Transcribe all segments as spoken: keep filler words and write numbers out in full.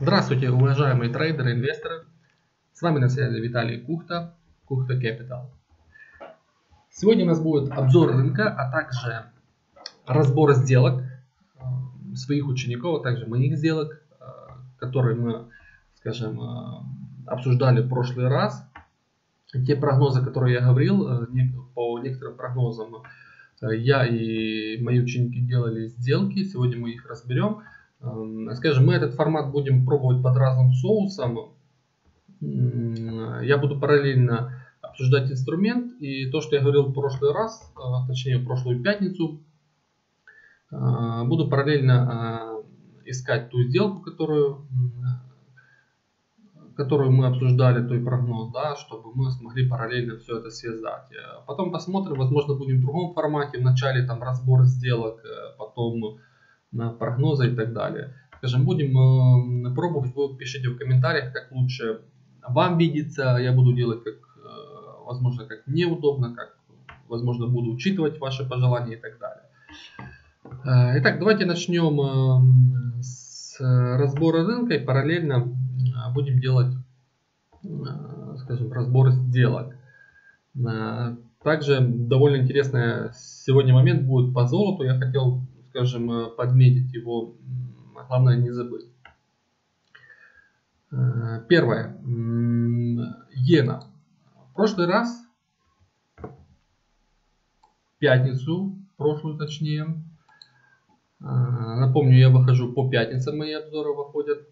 Здравствуйте, уважаемые трейдеры, инвесторы. С вами на связи Виталий Кухта, Кухта Капитал. Сегодня у нас будет обзор рынка, а также разбор сделок своих учеников, а также моих сделок, которые мы, скажем, обсуждали в прошлый раз. Те прогнозы, которые я говорил, по некоторым прогнозам я и мои ученики делали сделки, сегодня мы их разберем. Скажем, мы этот формат будем пробовать под разным соусом. Я буду параллельно обсуждать инструмент и то, что я говорил в прошлый раз, точнее в прошлую пятницу. Буду параллельно искать ту сделку, которую, которую мы обсуждали, той прогноз, да, чтобы мы смогли параллельно все это связать. Потом посмотрим, возможно, будем в другом формате. Вначале там разбор сделок, потом на прогнозы и так далее. Скажем, будем э, пробовать, вы пишите в комментариях, как лучше вам видится. Я буду делать, как, э, возможно, как мне удобно, как, возможно, буду учитывать ваши пожелания и так далее. Э, итак, давайте начнем э, с разбора рынка и параллельно э, будем делать, э, скажем, разбор сделок. Э, также довольно интересный сегодня момент будет по золоту. Я хотел, скажем, подметить его, главное не забыть. Первое. Иена. В прошлый раз, в пятницу, прошлую точнее, напомню, я выхожу по пятницам, мои обзоры выходят.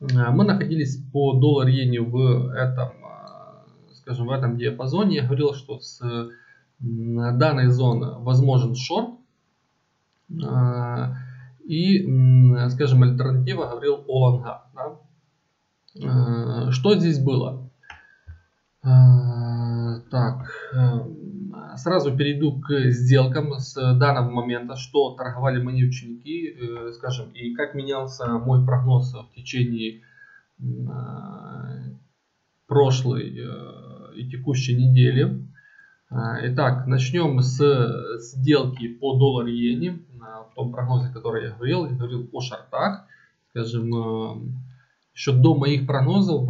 Мы находились по доллар иене в этом, скажем, в этом диапазоне. Я говорил, что с данной зоны возможен шорт. И, скажем, альтернатива говорил о лонгах. Да? Что здесь было? Так, сразу перейду к сделкам с данного момента, что торговали мои ученики, скажем, и как менялся мой прогноз в течение прошлой и текущей недели. Итак, начнем с сделки по доллар иене. В том прогнозе, который я говорил, я говорил о шортах. Скажем, еще до моих прогнозов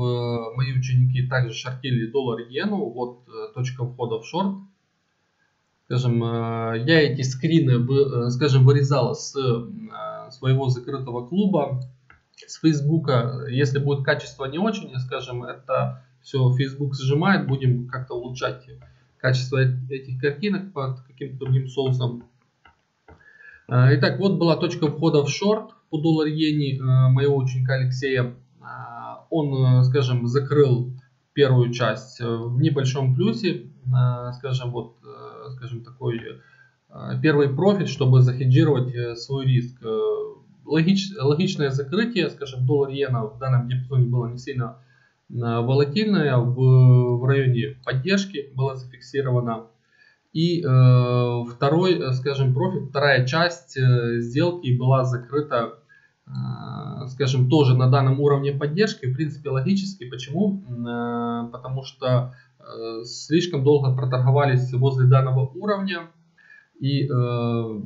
мои ученики также шортили доллар иену. Вот точка входа в шорт. Скажем, я эти скрины, скажем, вырезала с своего закрытого клуба, с Фейсбука. Если будет качество не очень, скажем, это все Фейсбук сжимает, будем как-то улучшать качество этих картинок под каким-то другим соусом. Итак, вот была точка входа в шорт по доллар иене моего ученика Алексея. Он, скажем, закрыл первую часть в небольшом плюсе. Скажем, вот, скажем, такой первый профит, чтобы захеджировать свой риск. Логич, логичное закрытие, скажем, доллар иена в данном диапазоне было не сильно волатильная, в, в районе поддержки была зафиксирована. И э, второй, скажем, профит, вторая часть э, сделки была закрыта, э, скажем, тоже на данном уровне поддержки. В принципе, логически. Почему? Э, потому что э, слишком долго проторговались возле данного уровня. И, э,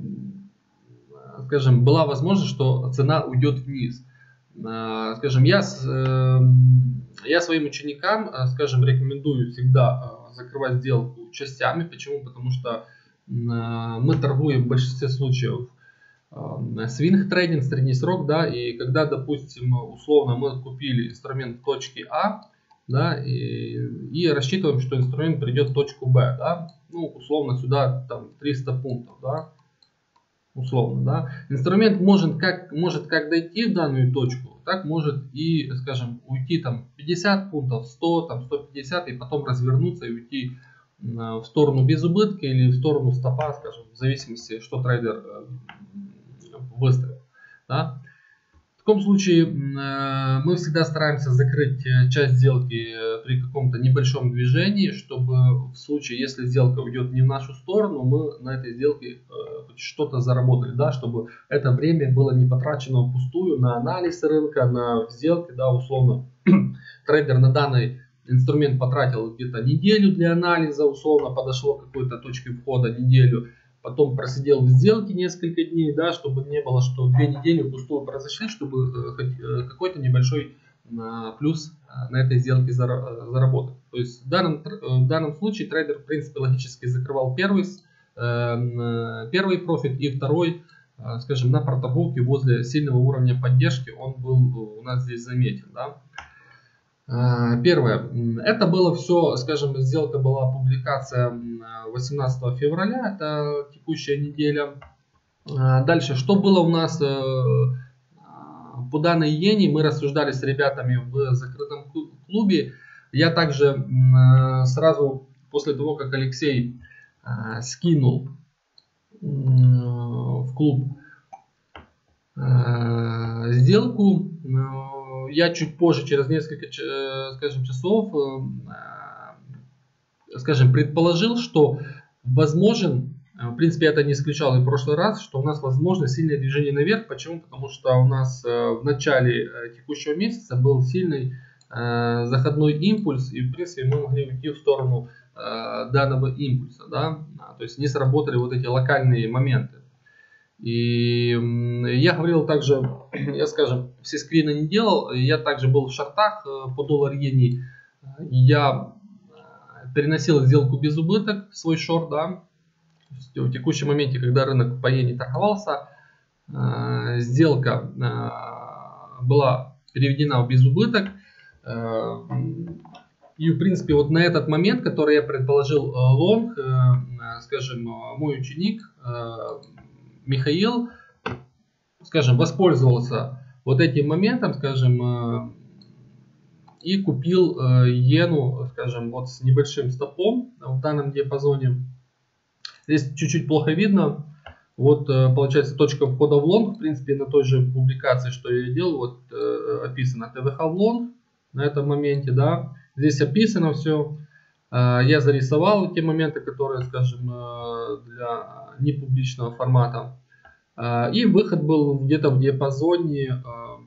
скажем, была возможность, что цена уйдет вниз. Э, скажем, я... С, э, Я своим ученикам, скажем, рекомендую всегда закрывать сделку частями. Почему? Потому что мы торгуем в большинстве случаев свинг-трейдинг, средний срок, да, и когда, допустим, условно мы купили инструмент в точке А, да, и, и рассчитываем, что инструмент придет в точку Б, да, ну, условно сюда там триста пунктов, да, условно, да. Инструмент может как, может как дойти в данную точку, так может и, скажем, уйти там пятьдесят пунктов, сто, там сто пятьдесят, и потом развернуться и уйти в сторону без убытка или в сторону стопа, скажем, в зависимости, что трейдер выстроил. Да? В таком случае мы всегда стараемся закрыть часть сделки при каком-то небольшом движении, чтобы в случае, если сделка уйдет не в нашу сторону, мы на этой сделке что-то заработали, да, чтобы это время было не потрачено впустую на анализ рынка, на сделки, да, условно. Трейдер на данный инструмент потратил где-то неделю для анализа, условно подошло к какой-то точке входа неделю, потом просидел в сделке несколько дней, да, чтобы не было, что две недели впустую произошли, чтобы хоть какой-то небольшой большой плюс на этой сделке заработал. То есть в данном, в данном случае трейдер, в принципе, логически закрывал первый, первый профит и второй, скажем, на проторговке возле сильного уровня поддержки он был у нас здесь заметен. Да? Первое. Это было все, скажем, сделка была публикация восемнадцатого февраля, это текущая неделя. Дальше, что было у нас по данной иене, мы рассуждали с ребятами в закрытом клубе. Я также сразу после того, как Алексей скинул в клуб сделку, я чуть позже, через несколько, скажем, часов, скажем, предположил, что возможен, в принципе, это не исключал и в прошлый раз, что у нас возможно сильное движение наверх. Почему? Потому что у нас в начале текущего месяца был сильный заходной импульс, и в принципе мы могли уйти в сторону данного импульса, да? То есть не сработали вот эти локальные моменты. И я говорил также, я, скажем, все скрины не делал, я также был в шортах по доллар иене, я переносил сделку без убыток в свой шорт, да? В текущем моменте, когда рынок по иене торговался, сделка была переведена в безубыток. И, в принципе, вот на этот момент, который я предположил лонг, скажем, мой ученик Михаил, скажем, воспользовался вот этим моментом, скажем, и купил иену, скажем, вот с небольшим стопом в данном диапазоне. Здесь чуть-чуть плохо видно. Вот получается точка входа в лонг, в принципе, на той же публикации, что я делал, вот описано тэ вэ ха в лонг на этом моменте, да. Здесь описано все. Я зарисовал те моменты, которые, скажем, для непубличного формата. И выход был где-то в диапазоне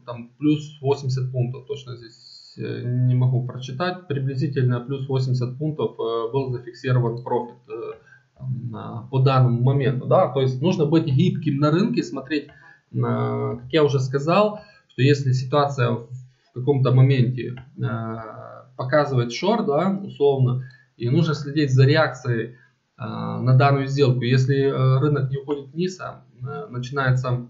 там, плюс восемьдесят пунктов. Точно здесь не могу прочитать. Приблизительно плюс восемьдесят пунктов был зафиксирован профит по данному моменту. Да? То есть нужно быть гибким на рынке, смотреть, как я уже сказал, что если ситуация в каком-то моменте показывает шорт, да, условно, и нужно следить за реакцией на данную сделку. Если рынок не уходит вниз, а начинаются,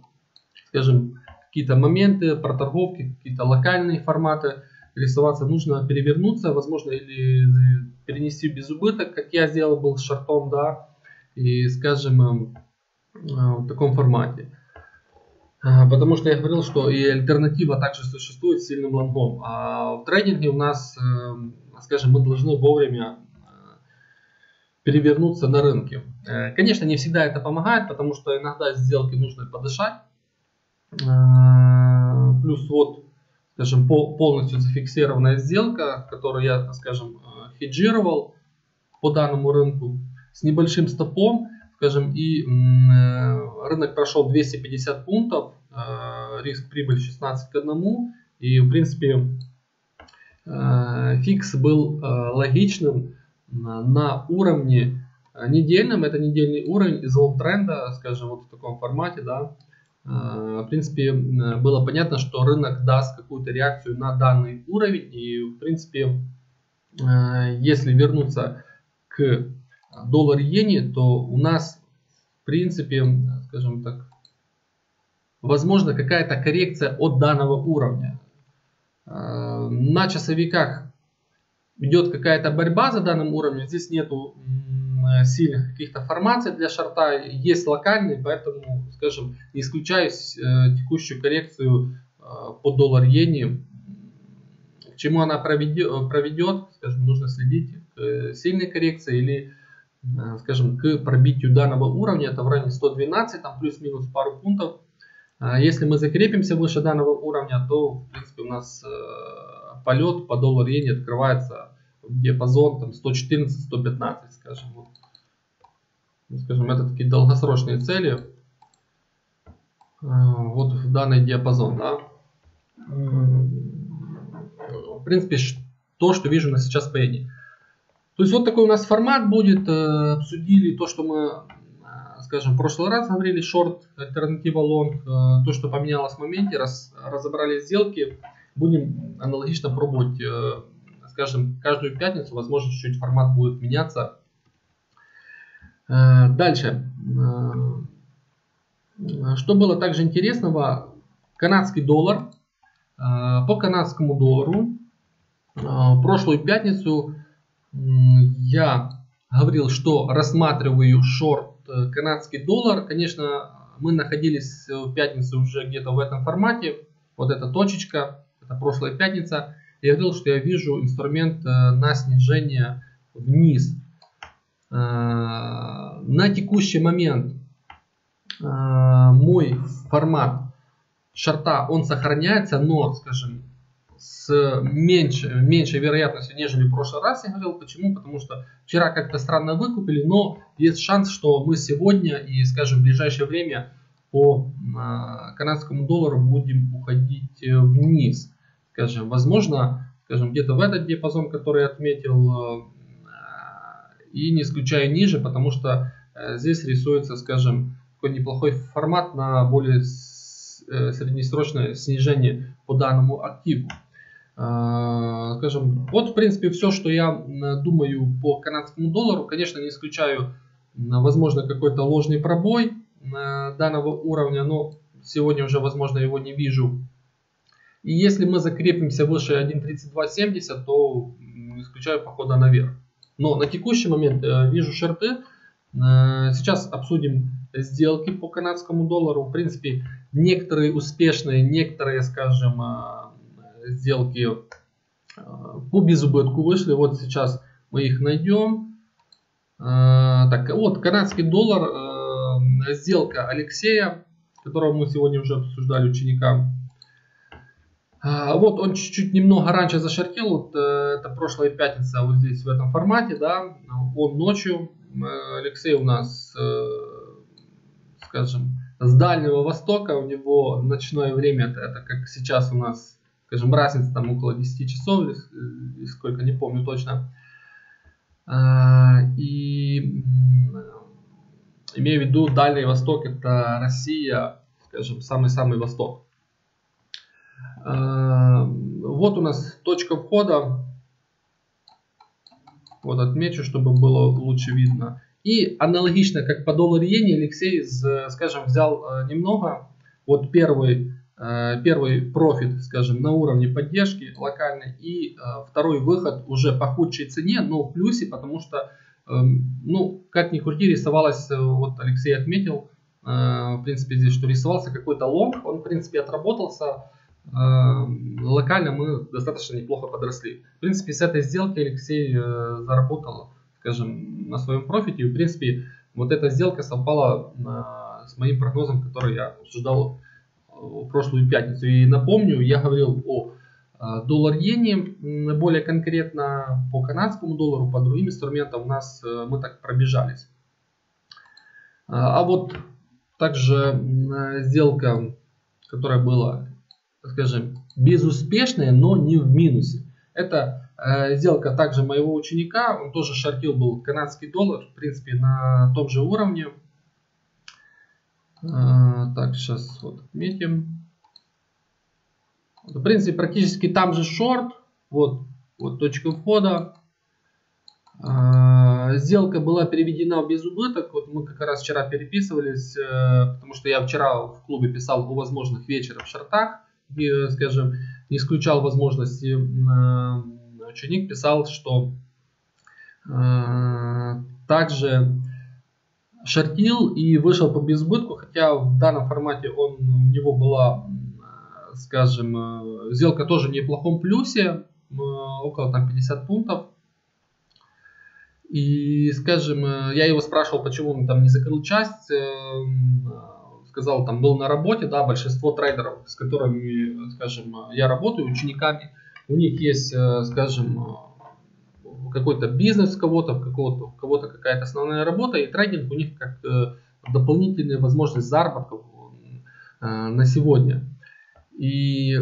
скажем, какие-то моменты, проторговки, какие-то локальные форматы рисоваться, нужно перевернуться, возможно, или перенести без убыток, как я сделал, был с шортом, да, и, скажем, в таком формате. Потому что я говорил, что и альтернатива также существует с сильным лонгом. А в трейдинге у нас, скажем, мы должны вовремя перевернуться на рынке. Конечно, не всегда это помогает, потому что иногда сделки нужно подышать. Плюс вот, скажем, полностью зафиксированная сделка, которую я, скажем, хеджировал по данному рынку с небольшим стопом. Скажем, и рынок прошел двести пятьдесят пунктов, риск-прибыль шестнадцать к одному, и, в принципе, фикс был логичным на уровне недельном, это недельный уровень из лонг-тренда, скажем, вот в таком формате, да, в принципе, было понятно, что рынок даст какую-то реакцию на данный уровень, и, в принципе, если вернуться к доллар иене, то у нас, в принципе, скажем так, возможно какая-то коррекция от данного уровня. На часовиках идет какая-то борьба за данным уровнем. Здесь нету сильных каких-то формаций для шорта, есть локальные, поэтому, скажем, не исключаю текущую коррекцию по доллар иене. К чему она проведет, скажем, нужно следить к сильной коррекции или, скажем, к пробитию данного уровня, это в районе сто двенадцать, там плюс-минус пару пунктов. Если мы закрепимся выше данного уровня, то, в принципе, у нас полет по доллар иене открывается в диапазон сто четырнадцать — сто пятнадцать, скажем. Скажем, это такие долгосрочные цели. Вот в данный диапазон, да. В принципе, то, что вижу на сейчас по иене. То есть вот такой у нас формат будет. Обсудили то, что мы, скажем, в прошлый раз говорили, шорт, альтернатива лонг, то, что поменялось в моменте, раз, разобрали сделки. Будем аналогично пробовать, скажем, каждую пятницу, возможно, чуть-чуть формат будет меняться. Дальше. Что было также интересного? Канадский доллар. По канадскому доллару прошлую пятницу я говорил, что рассматриваю шорт канадский доллар. Конечно, мы находились в пятницу уже где-то в этом формате. Вот эта точечка, это прошлая пятница. Я говорил, что я вижу инструмент на снижение вниз. На текущий момент мой формат шорта, он сохраняется, но, скажем, с меньше, меньшей вероятностью, нежели в прошлый раз я говорил. Почему? Потому что вчера как-то странно выкупили, но есть шанс, что мы сегодня и, скажем, в ближайшее время по канадскому доллару будем уходить вниз. Скажем, возможно, скажем, где-то в этот диапазон, который я отметил, и не исключая ниже, потому что здесь рисуется, скажем, такой неплохой формат на более среднесрочное снижение по данному активу. Скажем, вот в принципе все, что я думаю по канадскому доллару. Конечно, не исключаю, возможно, какой-то ложный пробой данного уровня, но сегодня уже, возможно, его не вижу. И если мы закрепимся выше один тридцать два семьдесят, то не исключаю похода наверх. Но на текущий момент вижу шорты. Сейчас обсудим сделки по канадскому доллару. В принципе, некоторые успешные, некоторые, скажем, сделки по безубытку вышли. Вот сейчас мы их найдем. Так, вот канадский доллар, сделка Алексея, которого мы сегодня уже обсуждали, ученика. Вот он чуть-чуть немного раньше зашортил, вот это прошлая пятница, вот здесь в этом формате, да, он ночью, Алексей у нас, скажем, с Дальнего Востока, у него ночное время, это, это как сейчас у нас, скажем, разница там около десяти часов, сколько, не помню точно, и имею в виду Дальний Восток, это Россия, скажем, самый-самый восток. Вот у нас точка входа. Вот отмечу, чтобы было лучше видно. И аналогично, как по доллару иене, Алексей, скажем, взял немного. Вот первый, первый профит, скажем, на уровне поддержки локальной. И второй выход уже по худшей цене, но в плюсе, потому что, ну, как ни крути, рисовалось, вот Алексей отметил, в принципе, здесь, что рисовался какой-то лонг. Он, в принципе, отработался. Локально мы достаточно неплохо подросли. В принципе, с этой сделки Алексей заработал, скажем, на своем профите. И, в принципе, вот эта сделка совпала с моим прогнозом, который я обсуждал в прошлую пятницу. И напомню, я говорил о доллар-иене более конкретно, по канадскому доллару, по другим инструментам у нас мы так пробежались. А вот также сделка, которая была, скажем, безуспешная, но не в минусе. Это э, сделка также моего ученика. Он тоже шортил был канадский доллар, в принципе, на том же уровне. Э, так, сейчас вот отметим. В принципе, практически там же шорт. Вот, вот точка входа. Э, сделка была переведена в безубыток. Вот мы как раз вчера переписывались, э, потому что я вчера в клубе писал о возможных вечерах в шортах. И, скажем, не исключал возможности, ученик писал, что э, также шортил и вышел по безубытку, хотя в данном формате он, у него была, скажем, сделка тоже в неплохом плюсе, э, около там пятидесяти пунктов. И, скажем, я его спрашивал, почему он там не закрыл часть. Э, сказал, там был на работе, да, большинство трейдеров, с которыми, скажем, я работаю, учениками, у них есть, скажем, какой-то бизнес, кого-то, кого-то, кого-то какая-то основная работа, и трейдинг у них как дополнительная возможность заработков на сегодня. И,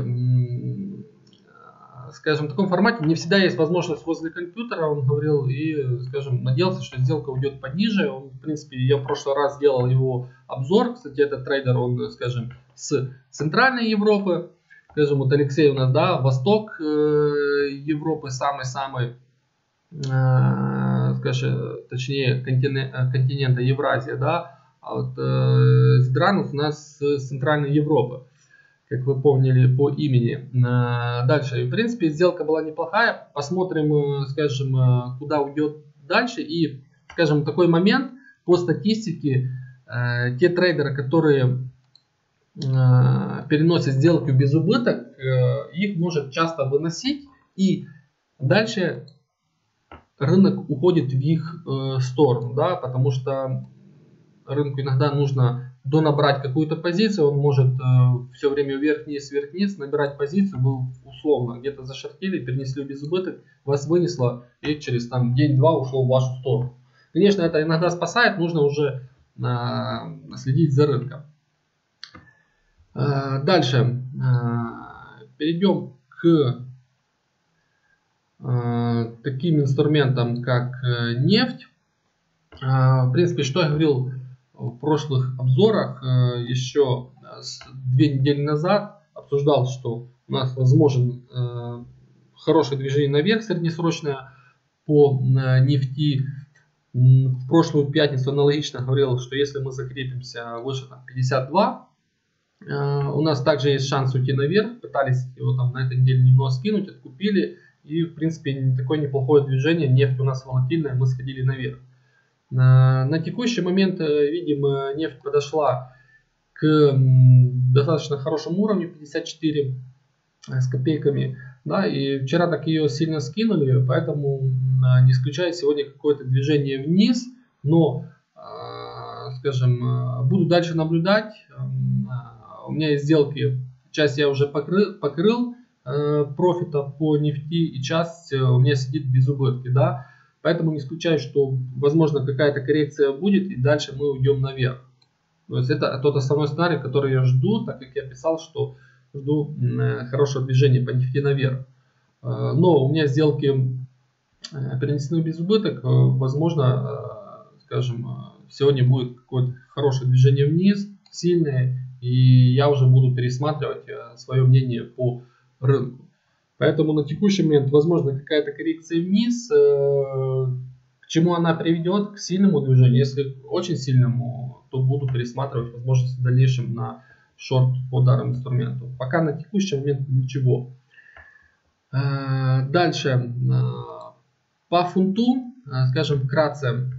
скажем, в таком формате не всегда есть возможность возле компьютера, он говорил, и, скажем, надеялся, что сделка уйдет пониже. Он, в принципе, я в прошлый раз делал его обзор. Кстати, этот трейдер, он, скажем, с Центральной Европы. скажем, вот Алексей у нас, да, восток э, Европы самый-самый, э, скажем, точнее, континент, континента Евразия, да, а вот э, Сидранус у нас с Центральной Европы, как вы помнили по имени. Э, дальше, и, в принципе, сделка была неплохая, посмотрим, э, скажем, э, куда уйдет дальше, и, скажем, такой момент по статистике, э, те трейдеры, которые переносят сделки без убыток, их может часто выносить, и дальше рынок уходит в их сторону, да, потому что рынку иногда нужно донабрать какую-то позицию, он может все время вверх-вниз, вверх-вниз набирать позицию, был условно где-то зашортили, перенесли без убыток, вас вынесло и через там день-два ушло в вашу сторону. Конечно, это иногда спасает, нужно уже следить за рынком. Дальше перейдем к таким инструментам, как нефть. В принципе, что я говорил в прошлых обзорах, еще две недели назад обсуждал, что у нас возможен хорошее движение наверх среднесрочное по нефти. В прошлую пятницу аналогично говорил, что если мы закрепимся выше там, пятьдесят два, у нас также есть шанс уйти наверх, пытались его там на этой неделе немного скинуть, откупили, и в принципе такое неплохое движение, нефть у нас волатильная, мы сходили наверх. На, на текущий момент, видим, нефть подошла к достаточно хорошему уровню, пятьдесят четыре с копейками, да, и вчера так ее сильно скинули, поэтому не исключаю сегодня какое-то движение вниз, но, скажем, буду дальше наблюдать. У меня есть сделки, часть я уже покрыл, покрыл э, профита по нефти, и часть у меня сидит без убытки, да. Поэтому не исключаю, что возможно какая-то коррекция будет, и дальше мы уйдем наверх. То есть это тот основной сценарий, который я жду, так как я писал, что жду э, хорошего движения по нефти наверх. Э, но у меня сделки э, перенесены без убыток, э, возможно, э, скажем, э, сегодня будет какое-то хорошее движение вниз, сильное. И я уже буду пересматривать свое мнение по рынку. Поэтому на текущий момент возможно какая-то коррекция вниз. К чему она приведет? К сильному движению. Если очень сильному, то буду пересматривать возможность в дальнейшем на шорт по данному инструменту. Пока на текущий момент ничего. Дальше. По фунту, скажем, вкратце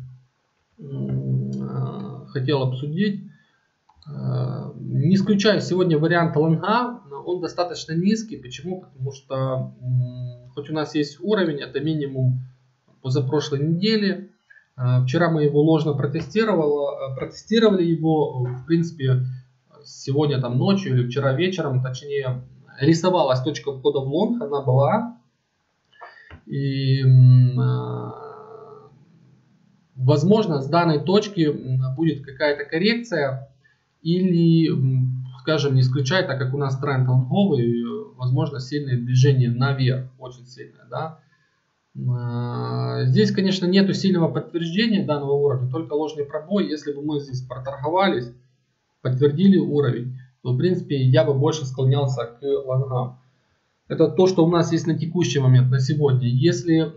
хотел обсудить. Не исключаю сегодня вариант лонга, он достаточно низкий. Почему? Потому что хоть у нас есть уровень, это минимум позапрошлой недели. Вчера мы его ложно протестировали, протестировали его. В принципе, сегодня там ночью или вчера вечером, точнее, рисовалась точка входа в лонг, она была. И возможно, с данной точки будет какая-то коррекция. Или, скажем, не исключая, так как у нас тренд лонговый, возможно, сильное движение наверх, очень сильное, да. Здесь, конечно, нету сильного подтверждения данного уровня, только ложный пробой. Если бы мы здесь проторговались, подтвердили уровень, то, в принципе, я бы больше склонялся к лонгам. Это то, что у нас есть на текущий момент, на сегодня. Если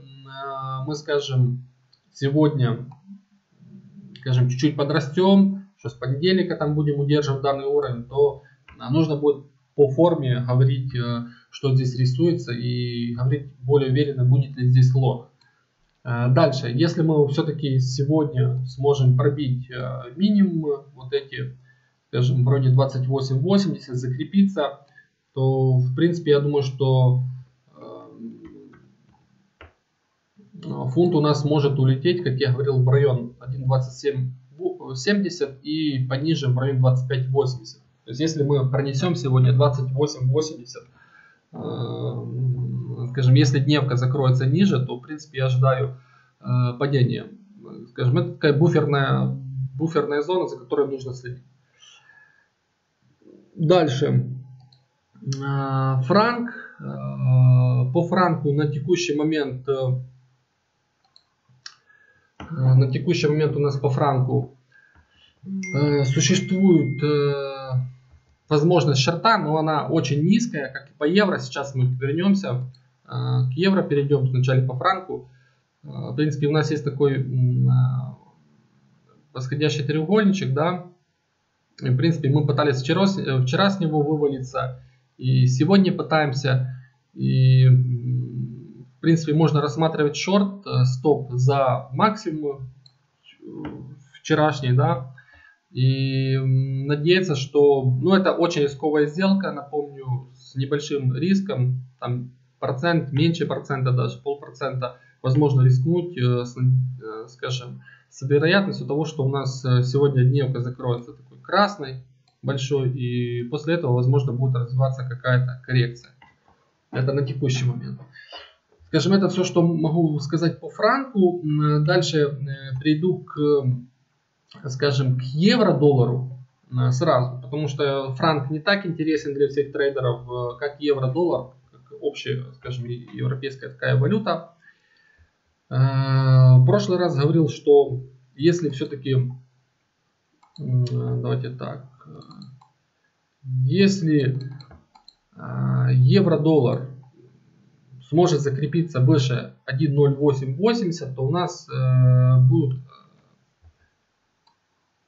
мы, скажем, сегодня, скажем, чуть-чуть подрастем, с понедельника там будем удерживать данный уровень, то нужно будет по форме говорить, что здесь рисуется, и говорить более уверенно, будет ли здесь лонг. Дальше, если мы все-таки сегодня сможем пробить минимум, вот эти, скажем, вроде двадцать восемь восемьдесят, закрепиться, то в принципе я думаю, что фунт у нас может улететь, как я говорил, в район один двадцать семь семьдесят и пониже в район двадцать пять восемьдесят. То есть если мы пронесем сегодня двадцать восемь восемьдесят, э, скажем, если дневка закроется ниже, то в принципе я ожидаю э, падения. Скажем, это такая буферная, буферная зона, за которой нужно следить. Дальше. Э, франк. Э, по франку на текущий момент... Э, На текущий момент у нас по франку э, существует э, возможность шорта, но она очень низкая, как и по евро. Сейчас мы вернемся к евро, перейдем вначале по франку. В принципе, у нас есть такой восходящий треугольничек, да. И, в принципе, мы пытались вчера, вчера с него вывалиться, и сегодня пытаемся. И, в принципе, можно рассматривать шорт, стоп за максимум вчерашний, да. И надеяться, что, ну, это очень рисковая сделка, напомню, с небольшим риском, там процент, меньше процента, даже полпроцента, возможно рискнуть, с, скажем, с вероятностью того, что у нас сегодня дневка закроется такой красный большой, и после этого, возможно, будет развиваться какая-то коррекция. Это на текущий момент. Скажем, это все, что могу сказать по франку. Дальше перейду к... скажем, к евро-доллару сразу, потому что франк не так интересен для всех трейдеров, как евро-доллар, как общая, скажем, европейская такая валюта. В прошлый раз говорил, что если все-таки, давайте так, если евро-доллар сможет закрепиться выше один ноль восемь восемьдесят, то у нас будут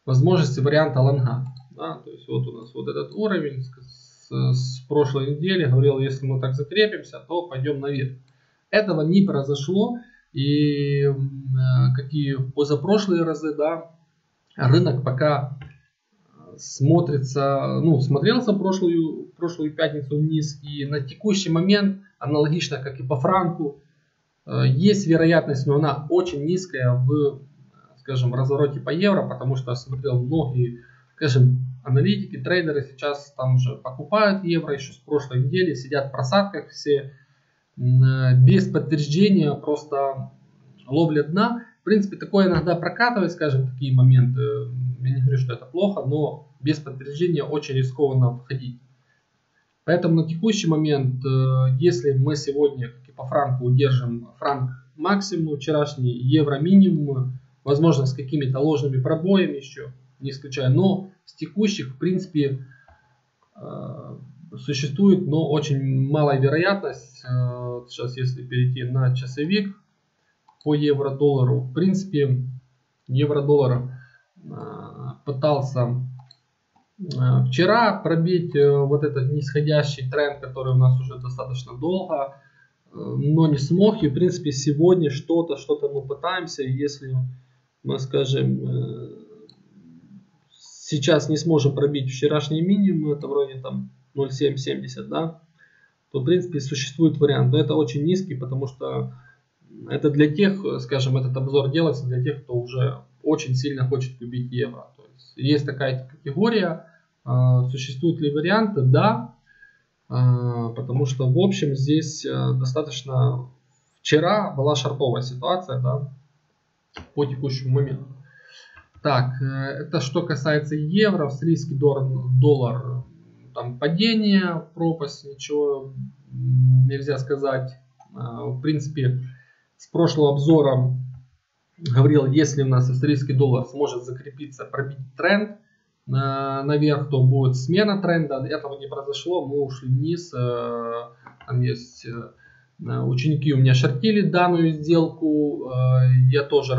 возможности варианта лонга. Да? То есть вот у нас вот этот уровень с, с прошлой недели. Говорил, если мы так закрепимся, то пойдем наверх. Этого не произошло. И э, какие позапрошлые разы, да, рынок пока смотрится, ну, смотрелся прошлую, прошлую пятницу вниз. И на текущий момент, аналогично как и по франку, э, есть вероятность, но она очень низкая в, скажем, развороте по евро, потому что смотрел многие, скажем, аналитики, трейдеры сейчас там же покупают евро еще с прошлой недели, сидят в просадках все, без подтверждения, просто ловля дна. В принципе, такое иногда прокатывает, скажем, такие моменты. Я не говорю, что это плохо, но без подтверждения очень рискованно входить. Поэтому на текущий момент, если мы сегодня, как и по франку, удержим франк максимум вчерашний, евро минимум, возможно, с какими-то ложными пробоями еще, не исключая. Но с текущих, в принципе, существует, но очень малая вероятность. Сейчас, если перейти на часовик по евро-доллару, в принципе, евро-доллар пытался вчера пробить вот этот нисходящий тренд, который у нас уже достаточно долго, но не смог. И, в принципе, сегодня что-то, что-то мы пытаемся, если... мы, скажем, сейчас не сможем пробить вчерашний минимум, это вроде там ноль семь семьдесят, да, то, в принципе, существует вариант. Но это очень низкий, потому что это для тех, скажем, этот обзор делается для тех, кто уже очень сильно хочет купить евро. То есть, есть такая категория. Существуют ли варианты? Да, потому что, в общем, здесь достаточно... Вчера была шортовая ситуация, да, по текущему моменту. Так, это что касается евро. Австралийский доллар, доллар там падение, пропасть, ничего нельзя сказать. В принципе, с прошлого обзора говорил, если у нас австралийский доллар сможет закрепиться, пробить тренд наверх, то будет смена тренда. Этого не произошло, мы ушли вниз. Там есть... Ученики у меня шортили данную сделку, я тоже,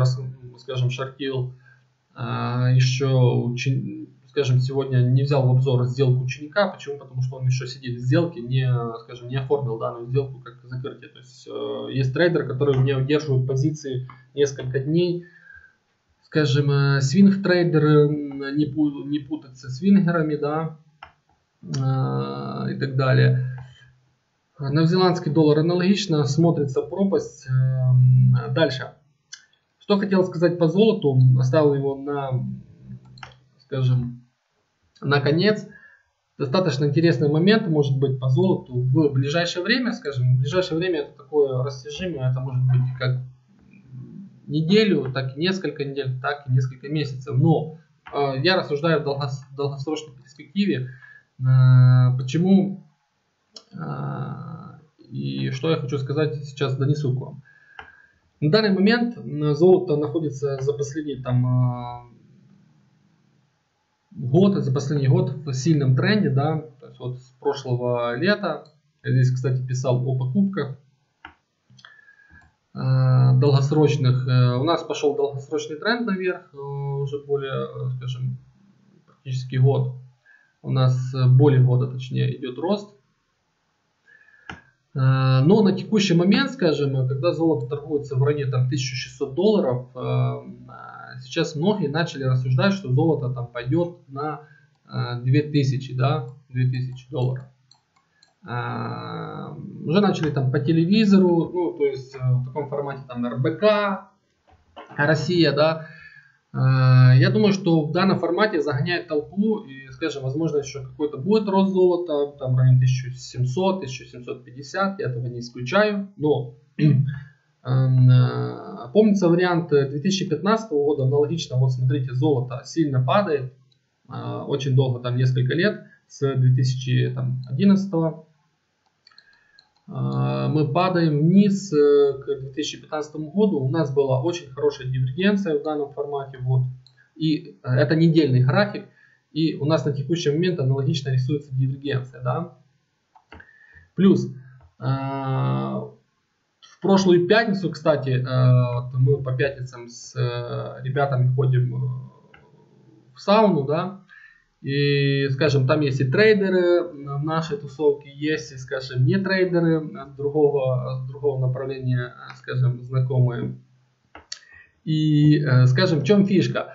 скажем, шортил, еще, скажем, сегодня не взял в обзор сделку ученика. Почему? Потому что он еще сидит в сделке, не, скажем, не оформил данную сделку как закрытие. То есть есть трейдеры, которые у меня удерживают позиции несколько дней. Скажем, свинг-трейдеры, не путаться с свингерами, да, и так далее. Новозеландский доллар аналогично, смотрится пропасть. Дальше. Что хотел сказать по золоту, оставил его на, скажем, на конец. Достаточно интересный момент может быть по золоту в ближайшее время, скажем. В ближайшее время это такое растяжимое, это может быть как неделю, так и несколько недель, так и несколько месяцев. Но я рассуждаю в долгосрочной перспективе. Почему? И что я хочу сказать, сейчас донесу к вам. На данный момент золото находится за последние там год, за последний год в сильном тренде, да, то есть вот с прошлого лета, я здесь, кстати, писал о покупках э, долгосрочных, э, у нас пошел долгосрочный тренд наверх, э, уже более, скажем, практически год, у нас более года, точнее, идет рост. Но на текущий момент, скажем, когда золото торгуется в районе там, тысяча шестьсот долларов, сейчас многие начали рассуждать, что золото там пойдет на две тысячи, да, две тысячи долларов. Уже начали там по телевизору, ну, то есть в таком формате там эр бэ ка, Россия, да. Я думаю, что в данном формате загоняет толпу и, скажем, возможно, еще какой-то будет рост золота, там в районе тысяча семьсот — тысяча семьсот пятьдесят, я этого не исключаю, но помнится вариант две тысячи пятнадцатого года, аналогично, вот смотрите, золото сильно падает, очень долго, там несколько лет, с две тысячи одиннадцатого мы падаем вниз к две тысячи пятнадцатому году. У нас была очень хорошая дивергенция в данном формате. Вот. И это недельный график. И у нас на текущий момент аналогично рисуется дивергенция. Да? Плюс в прошлую пятницу, кстати, мы по пятницам с ребятами ходим в сауну. Да? И, скажем, там есть и трейдеры в нашей тусовке, есть и, скажем, не трейдеры с другого, с другого направления, скажем, знакомые. И, скажем, в чем фишка?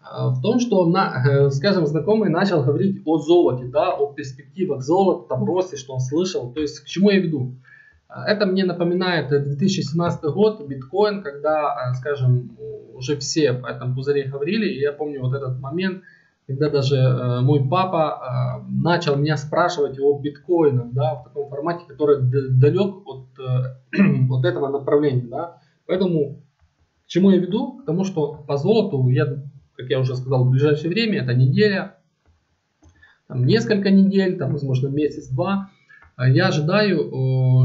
В том, что, на, скажем, знакомый начал говорить о золоте, да, о перспективах золота, там, росте, что он слышал. То есть, к чему я веду? Это мне напоминает две тысячи семнадцатый год, биткоин, когда, скажем, уже все об этом пузыре говорили. И я помню вот этот момент, когда даже э, мой папа э, начал меня спрашивать о биткоинах, да, в таком формате, который далек от, э, от этого направления. Да. Поэтому к чему я веду? К тому, что по золоту, я, как я уже сказал, в ближайшее время, это неделя, там, несколько недель, там, возможно месяц-два, я ожидаю, э,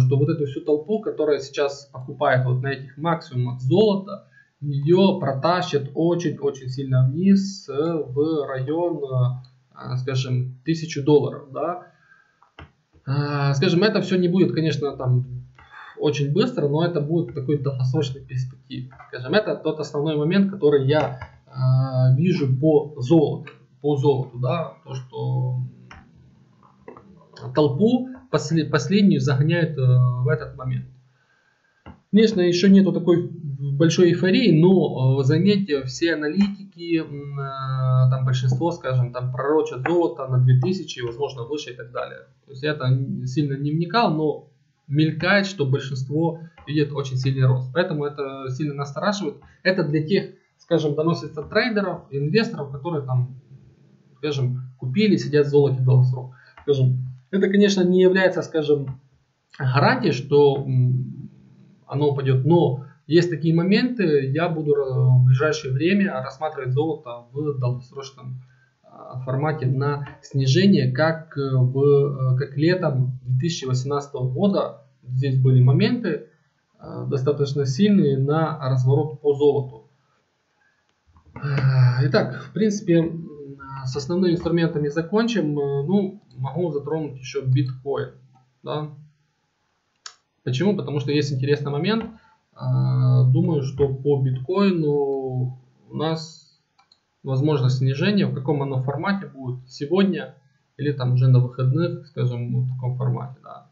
что вот эту всю толпу, которая сейчас покупает вот на этих максимумах золота, ее протащит очень-очень сильно вниз в район, скажем, тысячи долларов. Да? Скажем, это все не будет, конечно, там очень быстро, но это будет такой долгосрочный перспектив. Скажем, это тот основной момент, который я вижу по золоту. По золоту, да? То, что толпу последнюю загоняют в этот момент. Конечно, еще нету такой большой эйфории, но заметьте, все аналитики, там большинство, скажем, там пророчат золото на две тысячи, возможно выше и так далее. То есть я там сильно не вникал, но мелькает, что большинство видит очень сильный рост. Поэтому это сильно настораживает. Это для тех, скажем, доносится трейдеров, инвесторов, которые там, скажем, купили, сидят в золоте долгосрок. Скажем, это, конечно, не является, скажем, гарантией, что оно упадет, но есть такие моменты, я буду в ближайшее время рассматривать золото в долгосрочном формате на снижение, как, в, как летом две тысячи восемнадцатого года. Здесь были моменты достаточно сильные на разворот по золоту. Итак, в принципе, с основными инструментами закончим. Ну, могу затронуть еще биткоин. Да? Почему? Потому что есть интересный момент. Думаю, что по биткоину у нас возможно снижение. В каком оно формате будет сегодня или там уже на выходных, скажем, в таком формате. Да.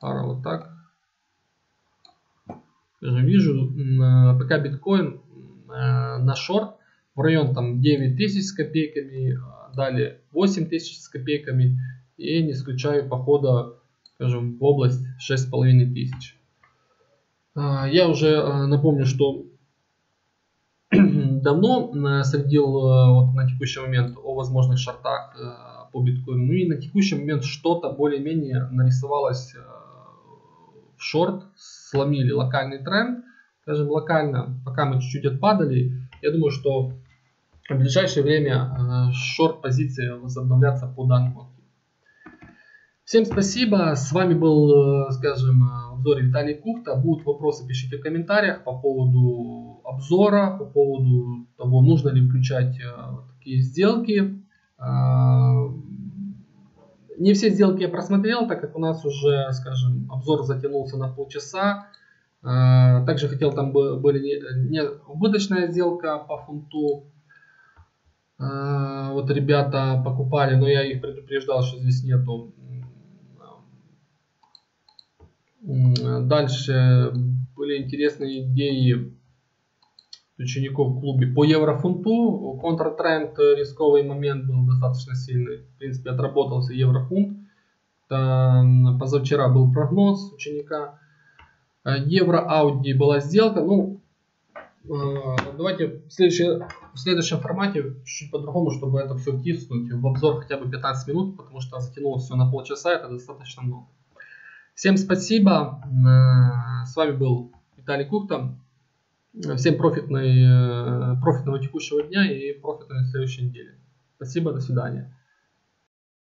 Пара вот так. Вижу пока биткоин на шорт в район там девять тысяч с копейками, далее восемь тысяч с копейками и не исключаю похода, скажем, в область шесть с половиной тысяч. Я уже напомню, что давно следил вот на текущий момент о возможных шортах по биткоину. Ну и на текущий момент что-то более-менее нарисовалось в шорт. Сломили локальный тренд. Скажем, локально, пока мы чуть-чуть отпадали, я думаю, что в ближайшее время шорт-позиции возобновлятся по данному. Всем спасибо, с вами был, скажем, обзор Виталий Кухта. Будут вопросы, пишите в комментариях по поводу обзора, по поводу того, нужно ли включать такие сделки Не все сделки я просмотрел, так как у нас уже, скажем, обзор затянулся на полчаса. Также хотел, там были не убыточная сделка по фунту. Вот ребята покупали, но я их предупреждал, что здесь нету. Дальше были интересные идеи учеников в клубе по еврофунту. Контратренд, рисковый момент был достаточно сильный. В принципе, отработался еврофунт. Там позавчера был прогноз ученика. Евро-ауди была сделка. Ну, давайте в, в следующем формате чуть-чуть по-другому, чтобы это все втиснуть в обзор хотя бы пятнадцать минут, потому что затянулось все на полчаса, это достаточно много. Всем спасибо. С вами был Виталий Кухта. Всем профитной, профитного текущего дня и профитной следующей недели. Спасибо, до свидания.